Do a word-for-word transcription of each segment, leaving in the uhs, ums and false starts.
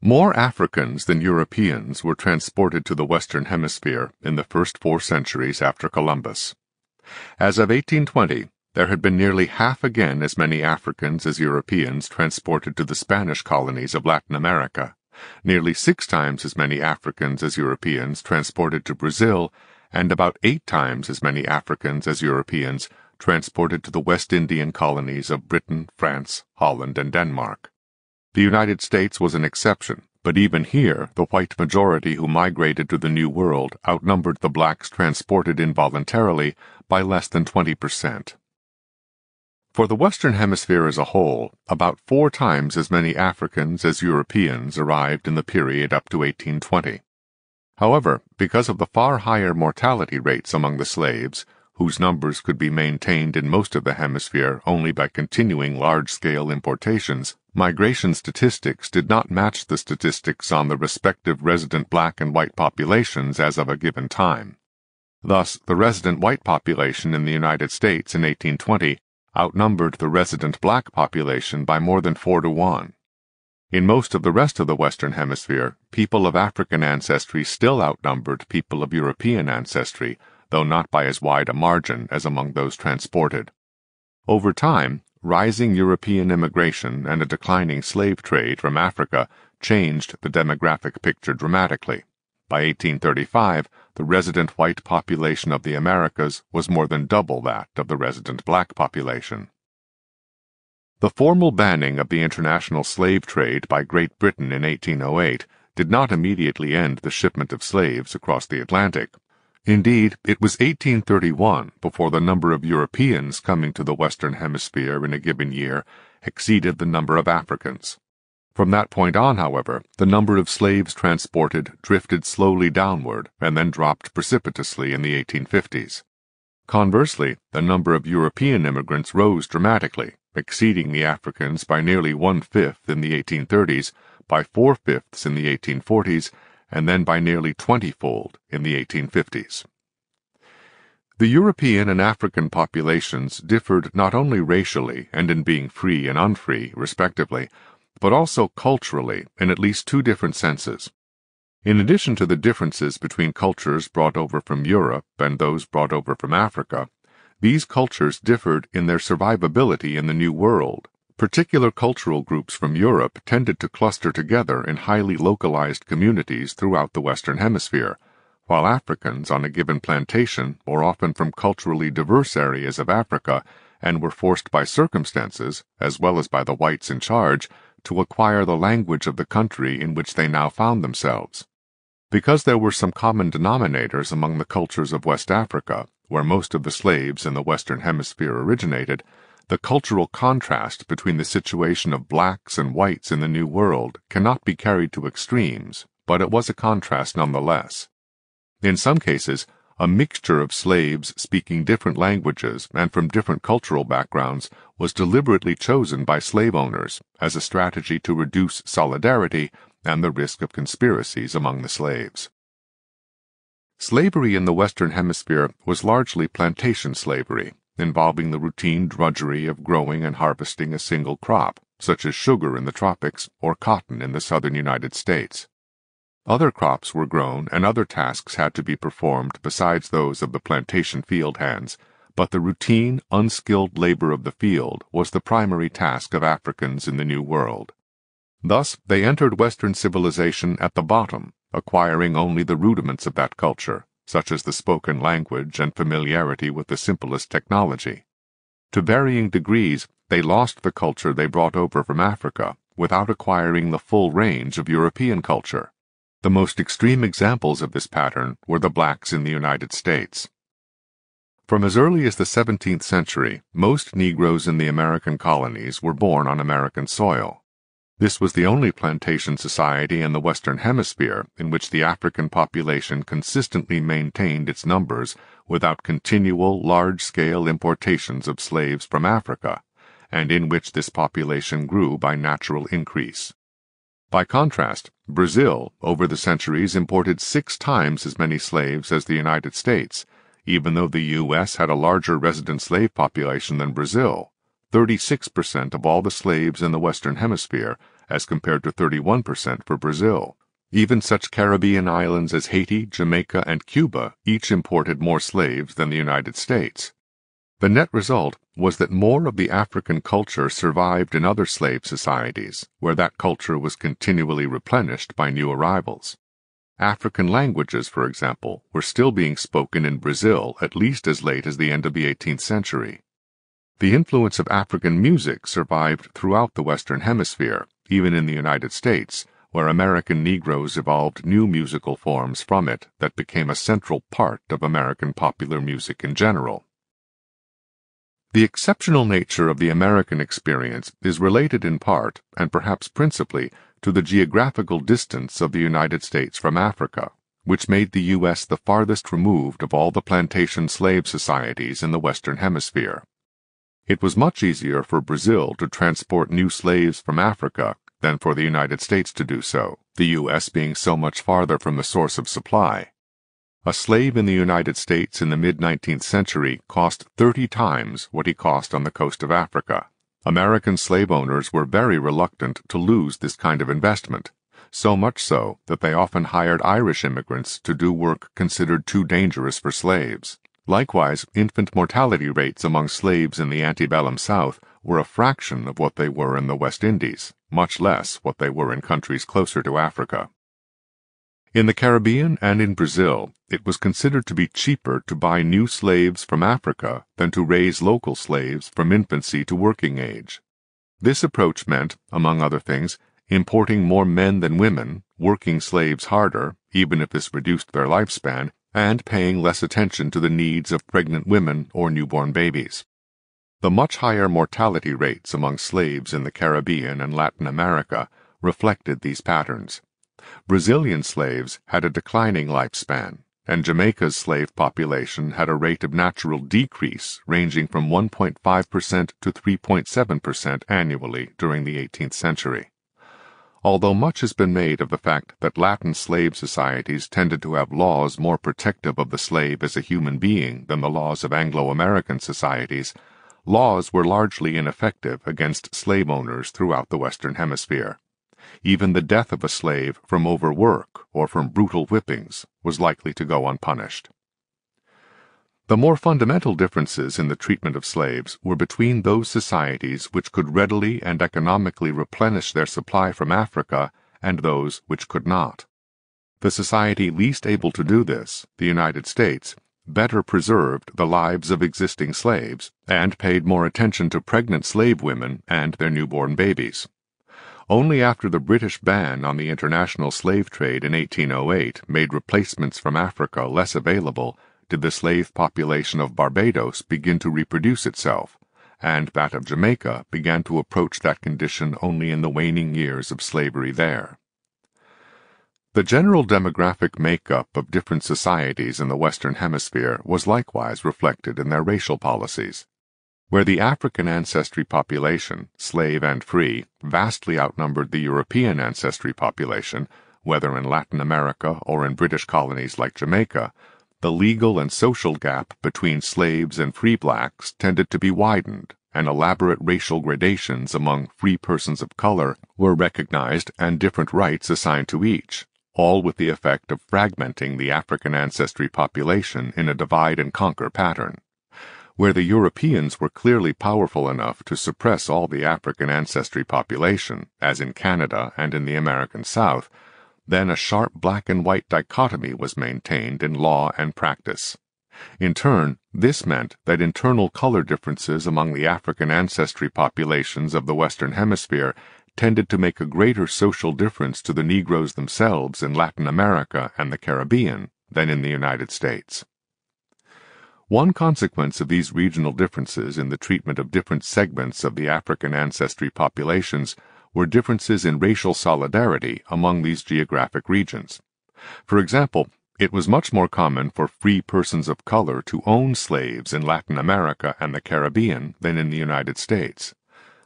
More Africans than Europeans were transported to the Western Hemisphere in the first four centuries after Columbus. As of eighteen twenty, there had been nearly half again as many Africans as Europeans transported to the Spanish colonies of Latin America, nearly six times as many Africans as Europeans transported to Brazil, and about eight times as many Africans as Europeans transported to the West Indian colonies of Britain, France, Holland, and Denmark. The United States was an exception, but even here the white majority who migrated to the New World outnumbered the blacks transported involuntarily by less than twenty percent. For the Western Hemisphere as a whole, about four times as many Africans as Europeans arrived in the period up to eighteen twenty. However, because of the far higher mortality rates among the slaves, whose numbers could be maintained in most of the hemisphere only by continuing large-scale importations, migration statistics did not match the statistics on the respective resident black and white populations as of a given time. Thus, the resident white population in the United States in eighteen twenty outnumbered the resident black population by more than four to one. In most of the rest of the Western Hemisphere, people of African ancestry still outnumbered people of European ancestry, though not by as wide a margin as among those transported. Over time, rising European immigration and a declining slave trade from Africa changed the demographic picture dramatically. By eighteen thirty-five, the resident white population of the Americas was more than double that of the resident black population. The formal banning of the international slave trade by Great Britain in eighteen oh eight did not immediately end the shipment of slaves across the Atlantic. Indeed, it was eighteen thirty-one before the number of Europeans coming to the Western Hemisphere in a given year exceeded the number of Africans. From that point on, however, the number of slaves transported drifted slowly downward and then dropped precipitously in the eighteen fifties. Conversely, the number of European immigrants rose dramatically, exceeding the Africans by nearly one-fifth in the eighteen thirties, by four-fifths in the eighteen forties, and then by nearly twenty-fold in the eighteen fifties. The European and African populations differed not only racially and in being free and unfree, respectively, but also culturally in at least two different senses. In addition to the differences between cultures brought over from Europe and those brought over from Africa, these cultures differed in their survivability in the New World. Particular cultural groups from Europe tended to cluster together in highly localized communities throughout the Western Hemisphere, while Africans on a given plantation were often from culturally diverse areas of Africa and were forced by circumstances, as well as by the whites in charge, to acquire the language of the country in which they now found themselves. Because there were some common denominators among the cultures of West Africa, where most of the slaves in the Western Hemisphere originated, the cultural contrast between the situation of blacks and whites in the New World cannot be carried to extremes, but it was a contrast nonetheless. In some cases, a mixture of slaves speaking different languages and from different cultural backgrounds was deliberately chosen by slave owners as a strategy to reduce solidarity and the risk of conspiracies among the slaves. Slavery in the Western Hemisphere was largely plantation slavery, involving the routine drudgery of growing and harvesting a single crop, such as sugar in the tropics or cotton in the southern United States. Other crops were grown and other tasks had to be performed besides those of the plantation field hands, but the routine, unskilled labor of the field was the primary task of Africans in the New World. Thus, they entered Western civilization at the bottom, acquiring only the rudiments of that culture, such as the spoken language and familiarity with the simplest technology. To varying degrees, they lost the culture they brought over from Africa without acquiring the full range of European culture. The most extreme examples of this pattern were the blacks in the United States. From as early as the seventeenth century, most Negroes in the American colonies were born on American soil. This was the only plantation society in the Western Hemisphere in which the African population consistently maintained its numbers without continual large-scale importations of slaves from Africa, and in which this population grew by natural increase. By contrast, Brazil, over the centuries, imported six times as many slaves as the United States, even though the U S had a larger resident slave population than Brazil. thirty-six percent of all the slaves in the Western Hemisphere as compared to thirty-one percent for Brazil. Even such Caribbean islands as Haiti, Jamaica, and Cuba each imported more slaves than the United States. The net result was that more of the African culture survived in other slave societies, where that culture was continually replenished by new arrivals. African languages, for example, were still being spoken in Brazil at least as late as the end of the eighteenth century. The influence of African music survived throughout the Western Hemisphere, even in the United States, where American Negroes evolved new musical forms from it that became a central part of American popular music in general. The exceptional nature of the American experience is related in part, and perhaps principally, to the geographical distance of the United States from Africa, which made the U S the farthest removed of all the plantation slave societies in the Western Hemisphere. It was much easier for Brazil to transport new slaves from Africa than for the United States to do so, the U S being so much farther from the source of supply. A slave in the United States in the mid-nineteenth century cost thirty times what he cost on the coast of Africa. American slave owners were very reluctant to lose this kind of investment, so much so that they often hired Irish immigrants to do work considered too dangerous for slaves. Likewise, infant mortality rates among slaves in the antebellum South were a fraction of what they were in the West Indies, much less what they were in countries closer to Africa. In the Caribbean and in Brazil, it was considered to be cheaper to buy new slaves from Africa than to raise local slaves from infancy to working age. This approach meant, among other things, importing more men than women, working slaves harder, even if this reduced their lifespan, and paying less attention to the needs of pregnant women or newborn babies. The much higher mortality rates among slaves in the Caribbean and Latin America reflected these patterns. Brazilian slaves had a declining lifespan, and Jamaica's slave population had a rate of natural decrease ranging from one point five percent to three point seven percent annually during the eighteenth century. Although much has been made of the fact that Latin slave societies tended to have laws more protective of the slave as a human being than the laws of Anglo-American societies, laws were largely ineffective against slave owners throughout the Western Hemisphere. Even the death of a slave from overwork or from brutal whippings was likely to go unpunished. The more fundamental differences in the treatment of slaves were between those societies which could readily and economically replenish their supply from Africa and those which could not. The society least able to do this, the United States, better preserved the lives of existing slaves, and paid more attention to pregnant slave women and their newborn babies. Only after the British ban on the international slave trade in eighteen oh eight made replacements from Africa less available did the slave population of Barbados begin to reproduce itself, and that of Jamaica began to approach that condition only in the waning years of slavery there. The general demographic makeup of different societies in the Western Hemisphere was likewise reflected in their racial policies. Where the African ancestry population, slave and free, vastly outnumbered the European ancestry population, whether in Latin America or in British colonies like Jamaica, the legal and social gap between slaves and free blacks tended to be widened, and elaborate racial gradations among free persons of color were recognized and different rights assigned to each, all with the effect of fragmenting the African ancestry population in a divide-and-conquer pattern. Where the Europeans were clearly powerful enough to suppress all the African ancestry population, as in Canada and in the American South, then a sharp black-and-white dichotomy was maintained in law and practice. In turn, this meant that internal color differences among the African ancestry populations of the Western Hemisphere tended to make a greater social difference to the Negroes themselves in Latin America and the Caribbean than in the United States. One consequence of these regional differences in the treatment of different segments of the African ancestry populations were differences in racial solidarity among these geographic regions. For example, it was much more common for free persons of color to own slaves in Latin America and the Caribbean than in the United States.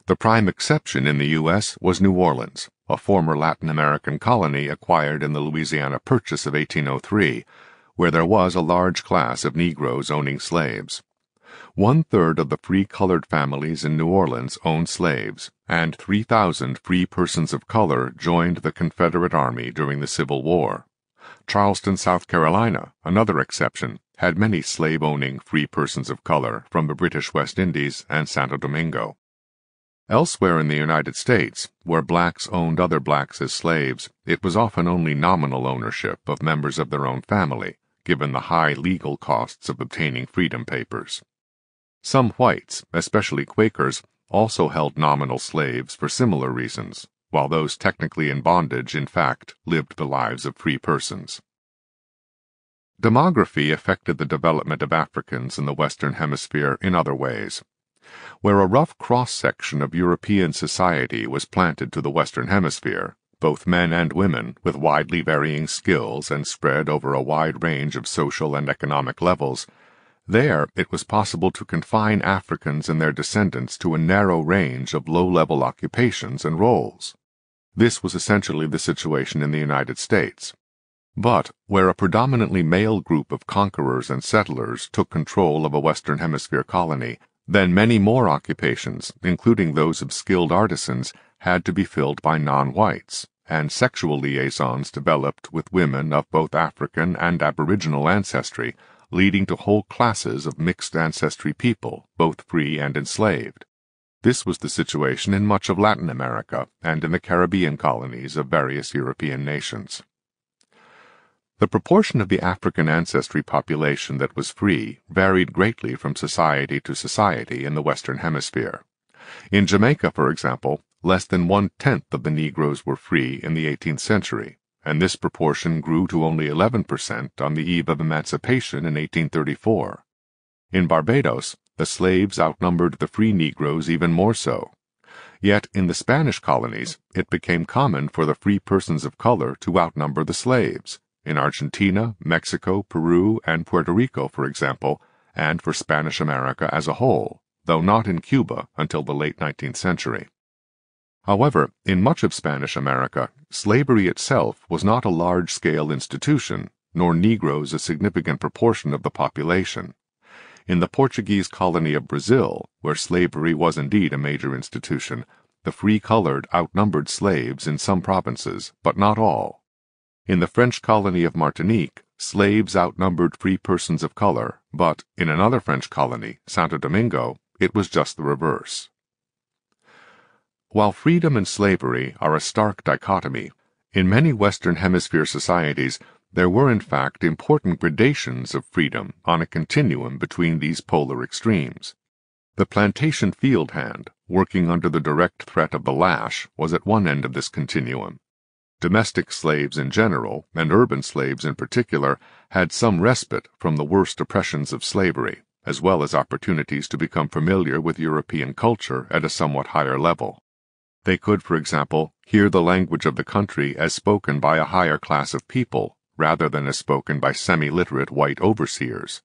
The prime exception in the U S was New Orleans, a former Latin American colony acquired in the Louisiana Purchase of eighteen oh three, where there was a large class of Negroes owning slaves. One-third of the free colored families in New Orleans owned slaves, and three thousand free persons of color joined the Confederate Army during the Civil War. Charleston, South Carolina, another exception, had many slave-owning free persons of color from the British West Indies and Santo Domingo. Elsewhere in the United States, where blacks owned other blacks as slaves, it was often only nominal ownership of members of their own family, given the high legal costs of obtaining freedom papers. Some whites, especially Quakers, also held nominal slaves for similar reasons, while those technically in bondage, in fact, lived the lives of free persons. Demography affected the development of Africans in the Western Hemisphere in other ways. Where a rough cross-section of European society was planted to the Western Hemisphere, both men and women, with widely varying skills and spread over a wide range of social and economic levels, there it was possible to confine Africans and their descendants to a narrow range of low-level occupations and roles. This was essentially the situation in the United States. But, where a predominantly male group of conquerors and settlers took control of a Western Hemisphere colony, then many more occupations, including those of skilled artisans, had to be filled by non-whites, and sexual liaisons developed with women of both African and Aboriginal ancestry, leading to whole classes of mixed ancestry people, both free and enslaved. This was the situation in much of Latin America and in the Caribbean colonies of various European nations. The proportion of the African ancestry population that was free varied greatly from society to society in the Western Hemisphere. In Jamaica, for example, less than one-tenth of the Negroes were free in the eighteenth century, and this proportion grew to only eleven percent on the eve of emancipation in eighteen thirty-four. In Barbados, the slaves outnumbered the free Negroes even more so. Yet in the Spanish colonies, it became common for the free persons of color to outnumber the slaves. In Argentina, Mexico, Peru, and Puerto Rico, for example, and for Spanish America as a whole, though not in Cuba until the late nineteenth century. However, in much of Spanish America, slavery itself was not a large-scale institution, nor Negroes a significant proportion of the population. In the Portuguese colony of Brazil, where slavery was indeed a major institution, the free colored outnumbered slaves in some provinces, but not all. In the French colony of Martinique, slaves outnumbered free persons of color, but in another French colony, Santo Domingo, it was just the reverse. While freedom and slavery are a stark dichotomy, in many Western Hemisphere societies there were in fact important gradations of freedom on a continuum between these polar extremes. The plantation field hand, working under the direct threat of the lash, was at one end of this continuum. Domestic slaves in general, and urban slaves in particular, had some respite from the worst oppressions of slavery, as well as opportunities to become familiar with European culture at a somewhat higher level. They could, for example, hear the language of the country as spoken by a higher class of people, rather than as spoken by semi-literate white overseers.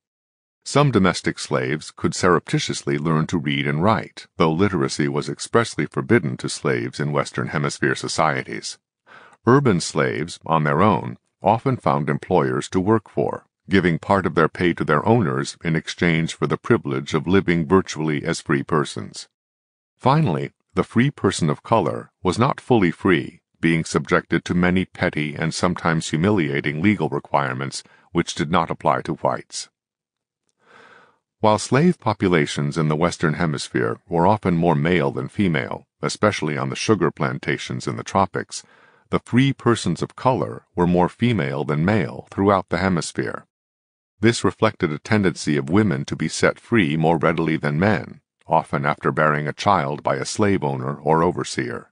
Some domestic slaves could surreptitiously learn to read and write, though literacy was expressly forbidden to slaves in Western Hemisphere societies. Urban slaves, on their own, often found employers to work for, giving part of their pay to their owners in exchange for the privilege of living virtually as free persons. Finally, the free person of color was not fully free, being subjected to many petty and sometimes humiliating legal requirements which did not apply to whites. While slave populations in the Western Hemisphere were often more male than female, especially on the sugar plantations in the tropics, the free persons of color were more female than male throughout the hemisphere. This reflected a tendency of women to be set free more readily than men, often after bearing a child by a slave owner or overseer.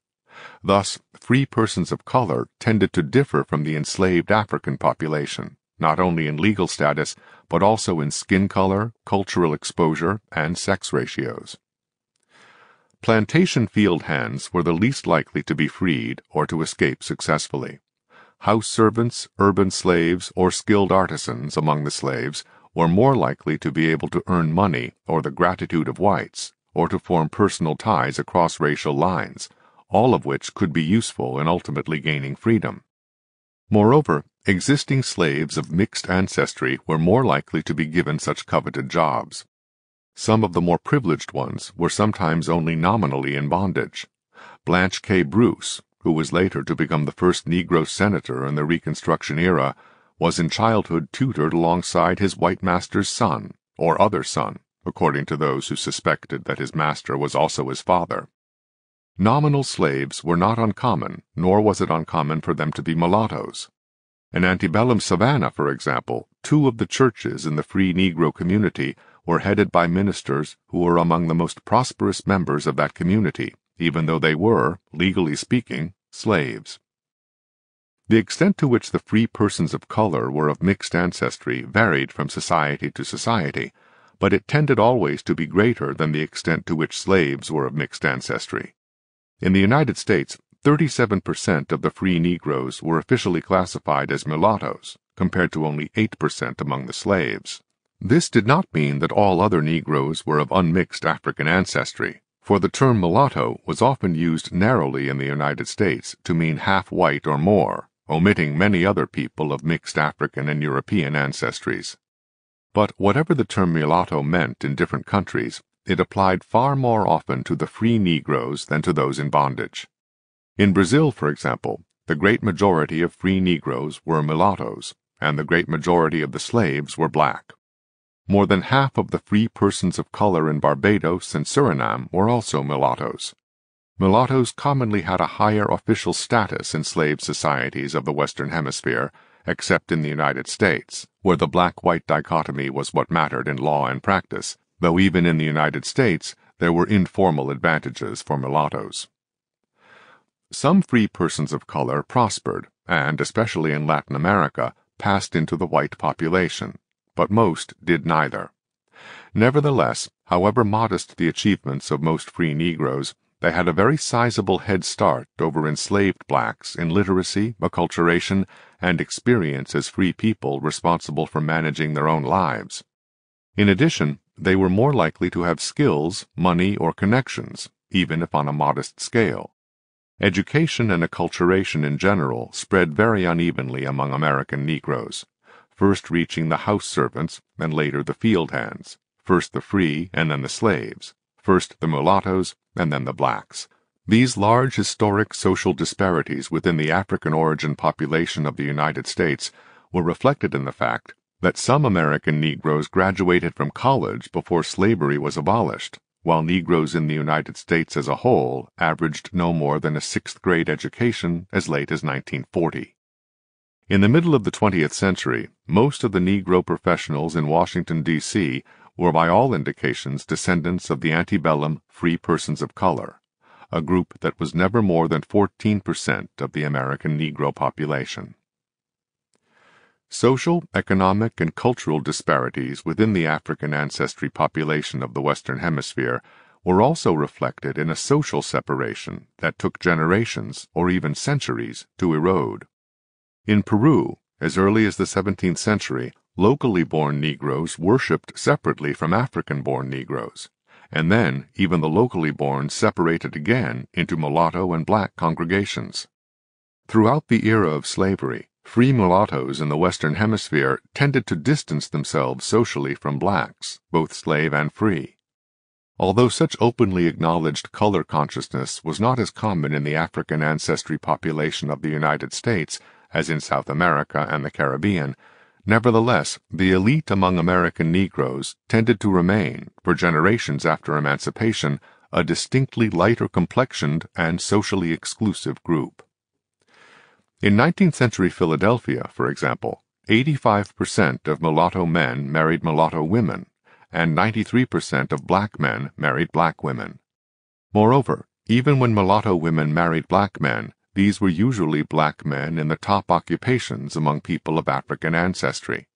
Thus, free persons of color tended to differ from the enslaved African population, not only in legal status, but also in skin color, cultural exposure, and sex ratios. Plantation field hands were the least likely to be freed or to escape successfully. House servants, urban slaves, or skilled artisans among the slaves were more likely to be able to earn money or the gratitude of whites, or to form personal ties across racial lines, all of which could be useful in ultimately gaining freedom. Moreover, existing slaves of mixed ancestry were more likely to be given such coveted jobs. Some of the more privileged ones were sometimes only nominally in bondage. Blanche K. Bruce, who was later to become the first Negro senator in the Reconstruction era, was in childhood tutored alongside his white master's son, or other son, according to those who suspected that his master was also his father. Nominal slaves were not uncommon, nor was it uncommon for them to be mulattoes. In antebellum Savannah, for example, two of the churches in the free Negro community were headed by ministers who were among the most prosperous members of that community, even though they were, legally speaking, slaves. The extent to which the free persons of color were of mixed ancestry varied from society to society, but it tended always to be greater than the extent to which slaves were of mixed ancestry. In the United States, thirty-seven percent of the free Negroes were officially classified as mulattoes, compared to only eight percent among the slaves. This did not mean that all other Negroes were of unmixed African ancestry, for the term mulatto was often used narrowly in the United States to mean half white or more, omitting many other people of mixed African and European ancestries. But whatever the term mulatto meant in different countries, it applied far more often to the free Negroes than to those in bondage. In Brazil, for example, the great majority of free Negroes were mulattoes, and the great majority of the slaves were black. More than half of the free persons of color in Barbados and Suriname were also mulattoes. Mulattoes commonly had a higher official status in slave societies of the Western Hemisphere, except in the United States, where the black-white dichotomy was what mattered in law and practice, though even in the United States there were informal advantages for mulattoes. Some free persons of color prospered, and, especially in Latin America, passed into the white population, but most did neither. Nevertheless, however modest the achievements of most free Negroes, they had a very sizable head start over enslaved blacks in literacy, acculturation, and experience as free people responsible for managing their own lives. In addition, they were more likely to have skills, money, or connections, even if on a modest scale. Education and acculturation in general spread very unevenly among American Negroes, first reaching the house servants and later the field hands, first the free and then the slaves, first the mulattoes and then the blacks. These large historic social disparities within the African origin population of the United States were reflected in the fact that some American Negroes graduated from college before slavery was abolished, while Negroes in the United States as a whole averaged no more than a sixth-grade education as late as nineteen forty. In the middle of the twentieth century, most of the Negro professionals in Washington, D C were by all indications descendants of the antebellum free persons of color, a group that was never more than fourteen percent of the American Negro population. Social, economic, and cultural disparities within the African ancestry population of the Western Hemisphere were also reflected in a social separation that took generations or even centuries to erode. In Peru, as early as the seventeenth century, locally born Negroes worshipped separately from African-born Negroes, and then even the locally born separated again into mulatto and black congregations. Throughout the era of slavery, free mulattoes in the Western Hemisphere tended to distance themselves socially from blacks, both slave and free. Although such openly acknowledged color consciousness was not as common in the African ancestry population of the United States as in South America and the Caribbean, nevertheless, the elite among American Negroes tended to remain, for generations after emancipation, a distinctly lighter-complexioned and socially exclusive group. In nineteenth-century Philadelphia, for example, eighty-five percent of mulatto men married mulatto women, and ninety-three percent of black men married black women. Moreover, even when mulatto women married black men, these were usually black men in the top occupations among people of African ancestry.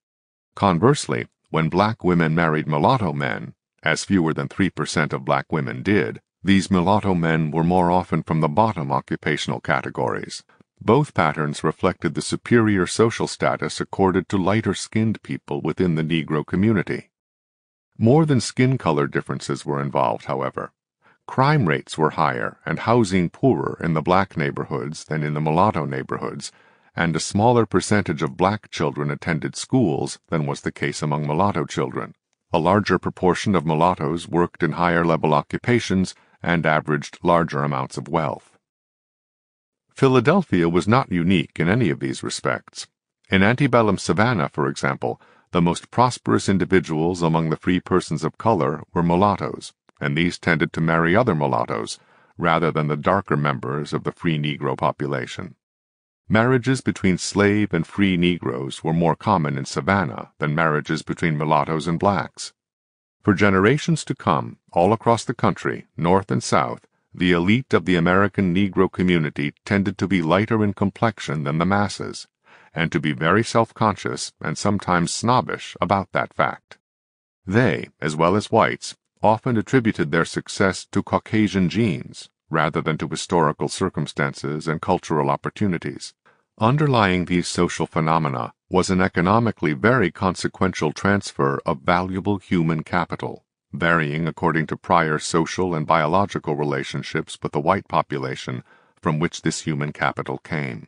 Conversely, when black women married mulatto men, as fewer than three percent of black women did, these mulatto men were more often from the bottom occupational categories. Both patterns reflected the superior social status accorded to lighter-skinned people within the Negro community. More than skin color differences were involved, however. Crime rates were higher and housing poorer in the black neighborhoods than in the mulatto neighborhoods, and a smaller percentage of black children attended schools than was the case among mulatto children, a larger proportion of mulattoes worked in higher-level occupations and averaged larger amounts of wealth. Philadelphia was not unique in any of these respects. In antebellum Savannah, for example, the most prosperous individuals among the free persons of color were mulattoes, and these tended to marry other mulattoes, rather than the darker members of the free Negro population. Marriages between slave and free Negroes were more common in Savannah than marriages between mulattoes and blacks. For generations to come, all across the country, north and south, the elite of the American Negro community tended to be lighter in complexion than the masses, and to be very self-conscious and sometimes snobbish about that fact. They, as well as whites, often attributed their success to Caucasian genes, rather than to historical circumstances and cultural opportunities. Underlying these social phenomena was an economically very consequential transfer of valuable human capital, varying according to prior social and biological relationships with the white population from which this human capital came.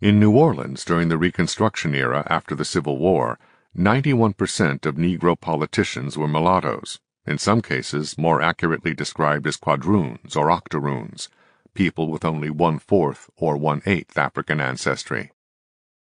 In New Orleans during the Reconstruction era after the Civil War, ninety-one percent of Negro politicians were mulattoes, in some cases more accurately described as quadroons or octoroons, people with only one-fourth or one-eighth African ancestry.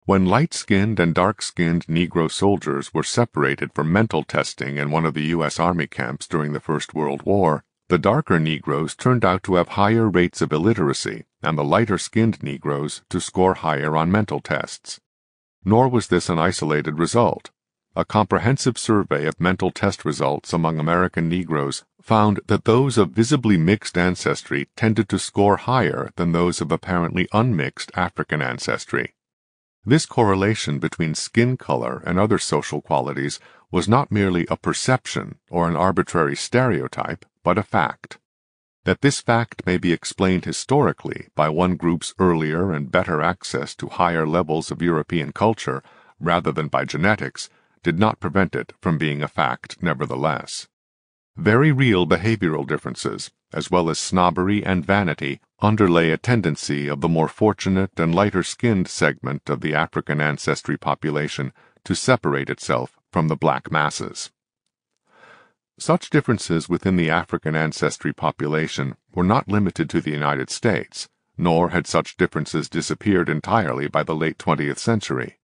When light-skinned and dark-skinned Negro soldiers were separated for mental testing in one of the U S Army camps during the First World War, the darker Negroes turned out to have higher rates of illiteracy, and the lighter-skinned Negroes to score higher on mental tests. Nor was this an isolated result. A comprehensive survey of mental test results among American Negroes found that those of visibly mixed ancestry tended to score higher than those of apparently unmixed African ancestry. This correlation between skin color and other social qualities was not merely a perception or an arbitrary stereotype, but a fact. That this fact may be explained historically by one group's earlier and better access to higher levels of European culture, rather than by genetics, did not prevent it from being a fact nevertheless. Very real behavioral differences, as well as snobbery and vanity, underlay a tendency of the more fortunate and lighter-skinned segment of the African ancestry population to separate itself from the black masses. Such differences within the African ancestry population were not limited to the United States, nor had such differences disappeared entirely by the late twentieth century.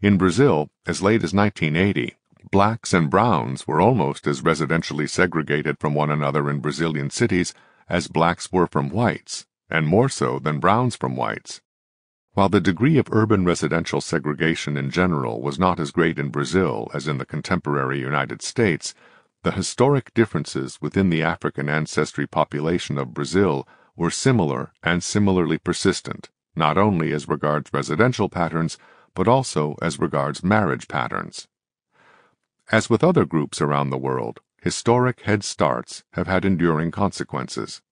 In Brazil, as late as nineteen eighty, blacks and browns were almost as residentially segregated from one another in Brazilian cities as blacks were from whites, and more so than browns from whites. While the degree of urban residential segregation in general was not as great in Brazil as in the contemporary United States, the historic differences within the African ancestry population of Brazil were similar and similarly persistent, not only as regards residential patterns, but also as regards marriage patterns. As with other groups around the world, historic head starts have had enduring consequences.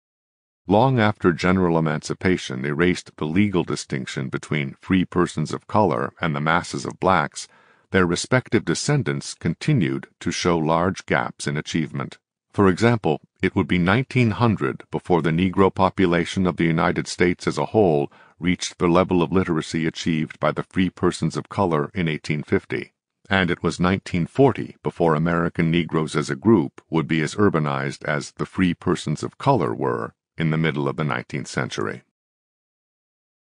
Long after general emancipation erased the legal distinction between free persons of color and the masses of blacks, their respective descendants continued to show large gaps in achievement. For example, it would be nineteen hundred before the Negro population of the United States as a whole reached the level of literacy achieved by the free persons of color in eighteen fifty, and it was nineteen forty before American Negroes as a group would be as urbanized as the free persons of color were in the middle of the nineteenth century.